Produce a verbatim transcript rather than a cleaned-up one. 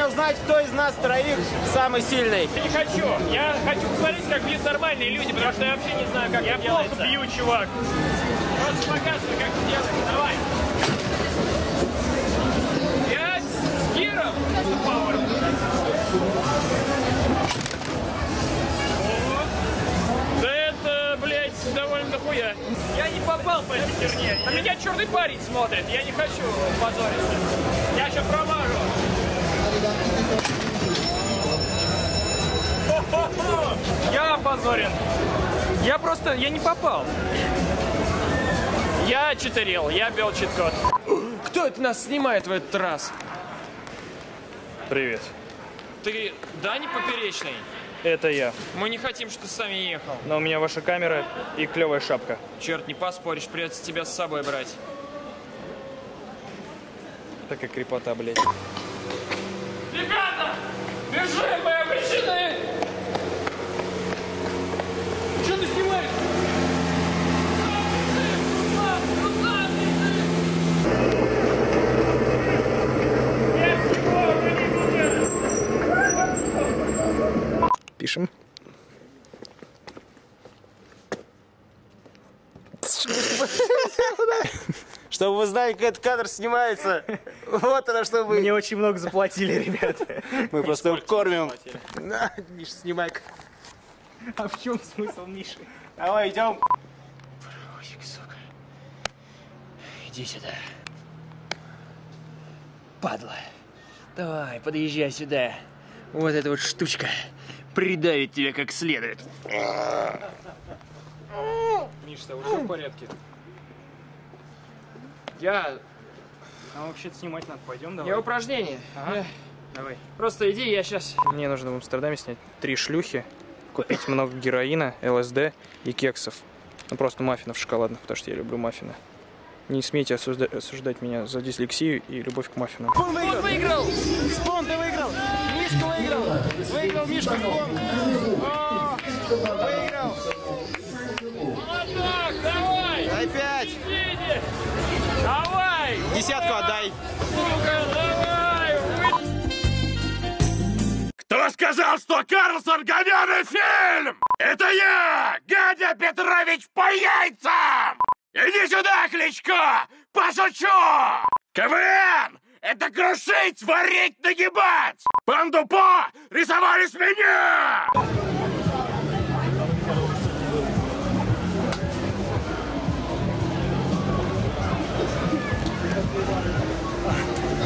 время узнать, кто из нас троих самый сильный. Я не хочу. Я хочу посмотреть, как бьют нормальные люди, потому что я вообще не знаю, как я это делается. Я плохо бью, чувак. Просто показывай, как это делается. Давай. Пять с гиром. Да это, блядь, довольно дохуя. Я не попал по этой херне. На меня черный парень смотрит. Я не хочу позориться. Я еще промажу. Я опозорен. Я просто, я не попал. Я читерил, я бил чит-код. Кто это нас снимает в этот раз? Привет. Ты Дани Поперечный? Это я. Мы не хотим, что ты сами ехал. Но у меня ваша камера и клевая шапка. Черт, не поспоришь, придется тебя с собой брать. Так и крепота, блядь. Ребята, бежим, мы обречены! Что ты снимаешь? Пишем. Чтобы вы знали, как этот кадр снимается. Вот она, что вы. Мне очень много заплатили, ребята. Мы просто кормим. На, Миш, снимай. А в чем смысл, Миши? Давай, идем. Паровозик, сука. Иди сюда. Падла. Давай, подъезжай сюда. Вот эта вот штучка придавит тебя как следует. Миш, с тобой все в порядке? Я... А вообще-то снимать надо, пойдем давай. Я упражнение. Ага. Давай. Просто иди, я сейчас... Мне нужно в Амстердаме снять три шлюхи, купить много героина, ЛСД и кексов. Ну просто маффинов шоколадных, потому что я люблю маффины. Не смейте осуждать, осуждать меня за дислексию и любовь к маффинам. Спон выиграл! Спон, ты выиграл! Мишка выиграл! Выиграл Мишка! Спон! О, выиграл! Молодец, давай! Опять! Давай! Десятку отдай! Сука, давай! Кто сказал, что Карлсон говёный фильм? Это я, Гадя Петрович по яйцам! Иди сюда, Кличко! Пошучу! КВН! Это крушить, варить, нагибать! Панду По рисовали с меня! All right.